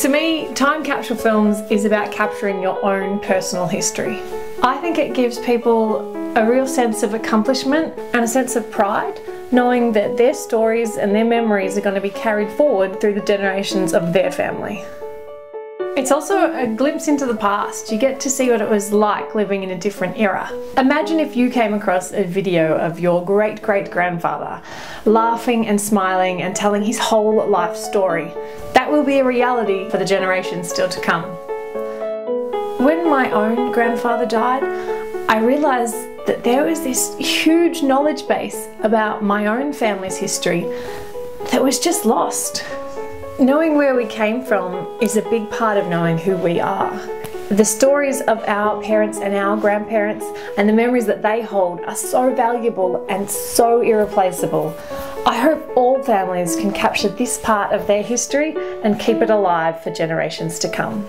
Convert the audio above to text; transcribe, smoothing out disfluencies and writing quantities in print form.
To me, time capsule films is about capturing your own personal history. I think it gives people a real sense of accomplishment and a sense of pride, knowing that their stories and their memories are going to be carried forward through the generations of their family. It's also a glimpse into the past. You get to see what it was like living in a different era. Imagine if you came across a video of your great-great-grandfather laughing and smiling and telling his whole life story. That will be a reality for the generations still to come. When my own grandfather died, I realised that there was this huge knowledge base about my own family's history that was just lost. Knowing where we came from is a big part of knowing who we are. The stories of our parents and our grandparents and the memories that they hold are so valuable and so irreplaceable. I hope all families can capture this part of their history and keep it alive for generations to come.